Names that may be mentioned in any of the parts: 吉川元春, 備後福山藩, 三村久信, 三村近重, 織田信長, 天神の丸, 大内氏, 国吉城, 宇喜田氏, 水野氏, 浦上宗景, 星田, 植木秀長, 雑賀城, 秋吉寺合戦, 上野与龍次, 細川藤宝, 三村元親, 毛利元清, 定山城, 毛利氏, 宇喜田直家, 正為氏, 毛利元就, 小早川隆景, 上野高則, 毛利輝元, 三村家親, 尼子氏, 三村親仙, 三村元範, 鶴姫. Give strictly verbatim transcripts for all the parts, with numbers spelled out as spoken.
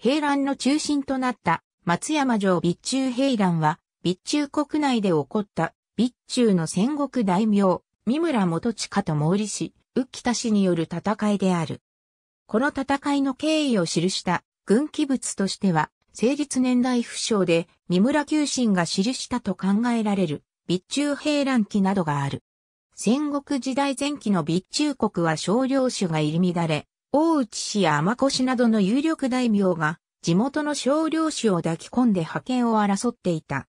兵乱の中心となった松山城備中兵乱は、備中国内で起こった備中の戦国大名、三村元親と毛利氏、宇喜田氏による戦いである。この戦いの経緯を記した軍記物としては、成立年代不詳で三村久信が記したと考えられる備中兵乱記などがある。戦国時代前期の備中国は少領主が入り乱れ、大内氏や尼子氏などの有力大名が地元の少領主を抱き込んで覇権を争っていた。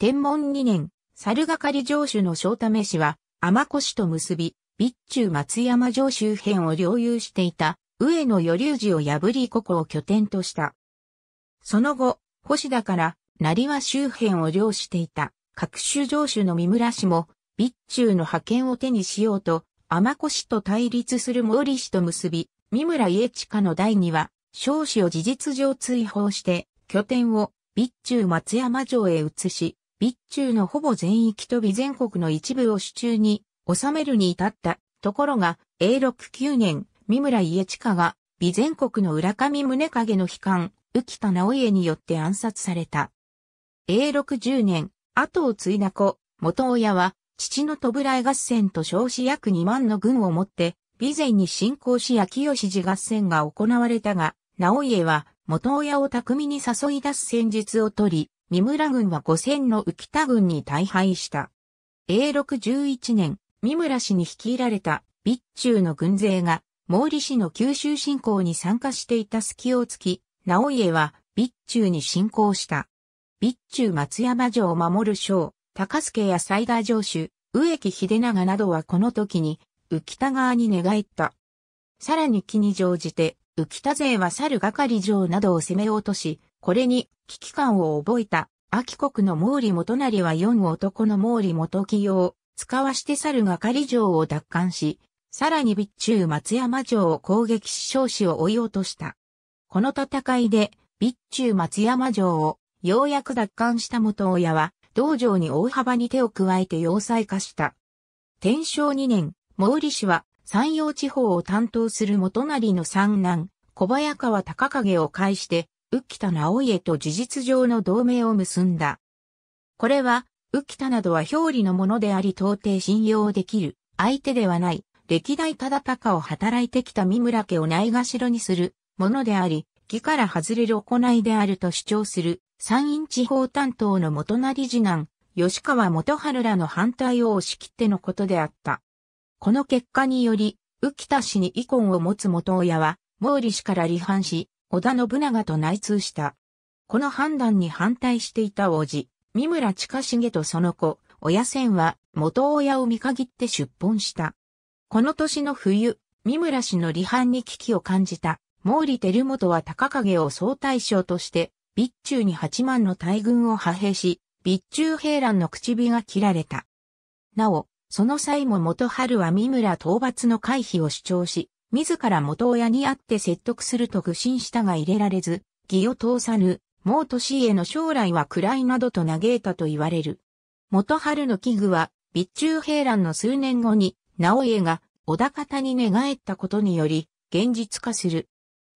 天文にねん、猿掛城主の正為氏は尼子氏と結び、備中松山城周辺を領有していた上野与龍次を破りここを拠点とした。その後、星田から成羽周辺を領していた各種城主の三村氏も備中の覇権を手にしようと尼子氏と対立する毛利氏と結び、三村家親の代には少子を事実上追放して拠点を備中松山城へ移し、備中のほぼ全域と備前国の一部を手中に収めるに至った。ところが、永禄きゅうねん、三村家親が、備前国の浦上宗景の被官、宇喜田直家によって暗殺された。永禄じゅうねん、後を継いだ子、元親は、父の戸倉江合戦と少子約にまんの軍をもって、備前に侵攻し秋吉寺合戦が行われたが、直家は、元親を巧みに誘い出す戦術をとり、三村軍はごせんの宇喜田軍に大敗した。永禄じゅういちねん、三村氏に率いられた備中の軍勢が毛利氏の九州侵攻に参加していた隙を突き、直家は備中に侵攻した。備中松山城を守る将、高助や雑賀城主、植木秀長などはこの時に宇喜田側に寝返った。さらに機に乗じて、宇喜田勢は猿掛城などを攻め落とし、これに危機感を覚えた秋国の毛利元就は四男の毛利元清を使わして猿掛城を奪還し、さらに備中松山城を攻撃し少子を追い落とした。この戦いで備中松山城をようやく奪還した元親は、同城に大幅に手を加えて要塞化した。天正にねん、毛利氏は山陽地方を担当する元就の三男、小早川隆景を介して、宇喜田直家と事実上の同盟を結んだ。これは、宇喜田などは表裏のものであり到底信用できる相手ではない歴代忠敬を働いてきた三村家をないがしろにするものであり義から外れる行いであると主張する山陰地方担当の元就次男吉川元春らの反対を押し切ってのことであった。この結果により宇喜田氏に遺恨を持つ元親は毛利氏から離反し織田信長と内通した。この判断に反対していた王子三村親重とその子、親仙は元親を見限って出奔した。この年の冬、三村氏の離反に危機を感じた毛利輝元は隆景を総大将として、備中にはちまんの大軍を派兵し、備中兵乱の口火が切られた。なお、その際も元春は三村討伐の回避を主張し、自ら元親に会って説得すると愚心したが入れられず、義を通さぬ。毛利氏への将来は暗いなどと嘆いたと言われる。元春の危惧は、備中兵乱の数年後に、直家が織田方に寝返ったことにより、現実化する。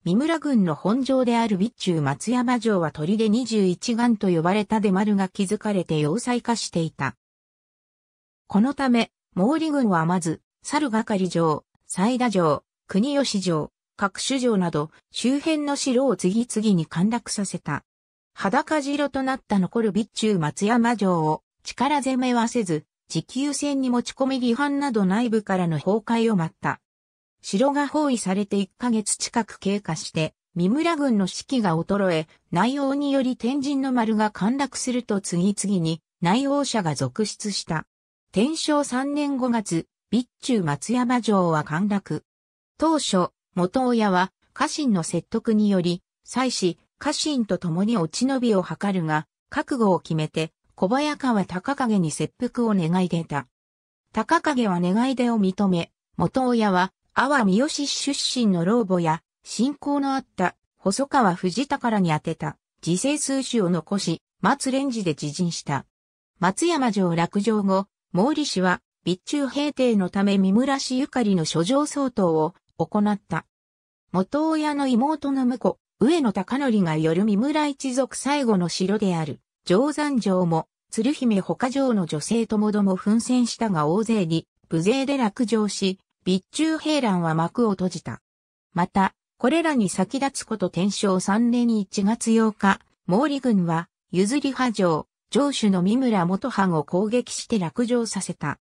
三村軍の本城である備中松山城は砦にじゅういちがんと呼ばれた出丸が築かれて要塞化していた。このため、毛利軍はまず、猿掛城、雑賀城、国吉城、各種城など、周辺の城を次々に陥落させた。裸城となった残る備中松山城を力攻めはせず、持久戦に持ち込み離反など内部からの崩壊を待った。城が包囲されていっかげつ近く経過して、三村軍の士気が衰え、内応により天神の丸が陥落すると次々に内応者が続出した。天正さんねんごがつ、備中松山城は陥落。当初、元親は家臣の説得により、妻子、家臣と共に落ち延びを図るが、覚悟を決めて、小早川隆景に切腹を願い出た。隆景は願い出を認め、元親は、阿波三好出身の老母や、親交のあった、細川藤宝に宛てた、自制数種を残し、末連時で自尽した。松山城落城後、毛利氏は、備中平定のため三村氏ゆかりの諸城掃討を行った。元親の妹の婿、上野高則がよる三村一族最後の城である、定山城も、鶴姫他城の女性ともども奮戦したが大勢に、無勢で落城し、備中平乱は幕を閉じた。また、これらに先立つことてんしょうさんねんいちがつようか、毛利軍は、譲り派城、城主の三村元範を攻撃して落城させた。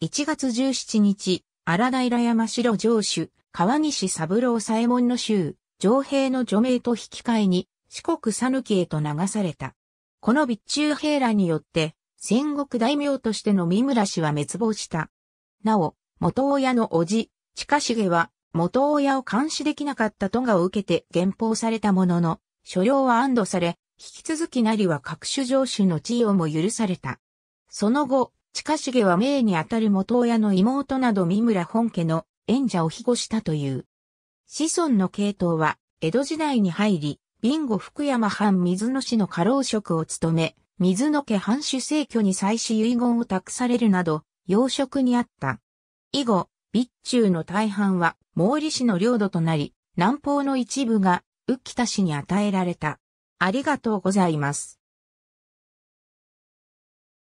いちがつじゅうしちにち、荒平山城城主、川西三郎左衛門の衆、城兵の除名と引き換えに、四国讃岐へと流された。この備中平乱によって、戦国大名としての三村氏は滅亡した。なお、元親の叔父、近重は、元親を監視できなかった咎を受けて減俸されたものの、所領は安堵され、引き続きなりは各種城主の地位をも許された。その後、近重は命にあたる元親の妹など三村本家の縁者を庇護したという。子孫の系統は、江戸時代に入り、備後福山藩水野氏の家老職を務め、水野家藩主制挙に妻子遺言を託されるなど、要職にあった。以後、備中の大半は毛利氏の領土となり、南方の一部が宇喜田氏に与えられた。ありがとうございます。